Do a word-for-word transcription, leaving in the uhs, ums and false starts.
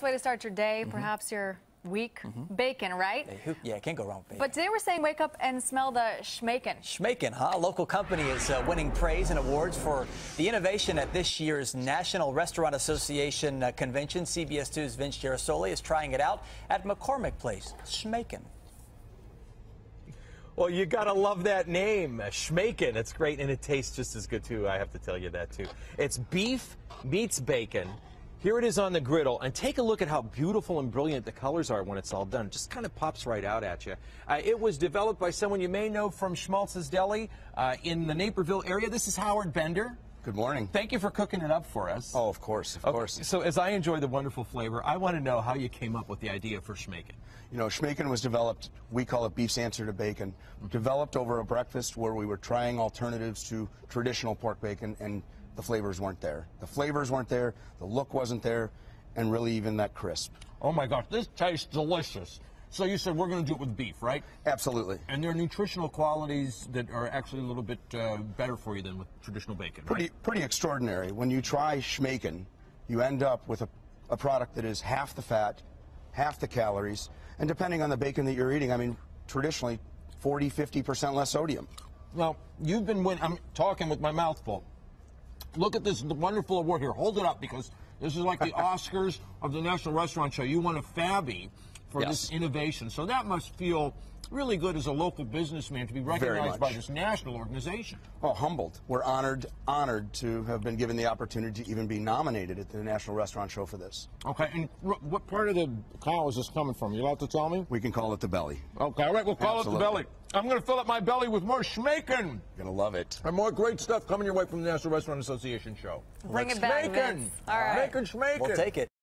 Way to start your day, mm-hmm. perhaps your week. Mm-hmm. Bacon, right? Yeah, it can't go wrong with bacon. But today we're saying wake up and smell the Schmacon. Schmacon, huh? A local company is uh, winning praise and awards for the innovation at this year's National Restaurant Association uh, Convention. C B S two's Vince Girasoli is trying it out at McCormick Place. Schmacon. Well, you gotta love that name, Schmacon. It's great, and it tastes just as good, too. I have to tell you that, too. It's beef meets bacon. Here it is on the griddle, and take a look at how beautiful and brilliant the colors are when it's all done. It just kind of pops right out at you. Uh, it was developed by someone you may know from Schmaltz's Deli uh, in the Naperville area. This is Howard Bender. Good morning. Thank you for cooking it up for us. Oh, of course, of okay. course. So as I enjoy the wonderful flavor, I want to know how you came up with the idea for Schmacon. You know, Schmacon was developed, we call it beef's answer to bacon, developed over a breakfast where we were trying alternatives to traditional pork bacon, and the flavors weren't there. The flavors weren't there, the look wasn't there, and really even that crisp. Oh my gosh, this tastes delicious. So you said we're going to do it with beef, right? Absolutely. And there are nutritional qualities that are actually a little bit uh, better for you than with traditional bacon, right? Pretty, pretty extraordinary. When you try Schmacon, you end up with a, a product that is half the fat, half the calories, and depending on the bacon that you're eating, I mean, traditionally forty, fifty percent less sodium. Well, you've been winning. I'm talking with my mouth full. Look at this wonderful award here. Hold it up, because this is like the Oscars of the National Restaurant Show. You won a FABI for yes. this innovation. So that must feel really good as a local businessman to be recognized by this national organization. Oh, humbled. We're honored, honored to have been given the opportunity to even be nominated at the National Restaurant Show for this. Okay, and r what part of the cow is this coming from? You'll have to tell me? We can call it the belly. Okay, all right, we'll call Absolutely. it the belly. I'm going to fill up my belly with more Schmacon. You're going to love it. And more great stuff coming your way from the National Restaurant Association Show. Bring Let's it back, Schmacon. All right. Schmacon, Schmacon. We'll take it.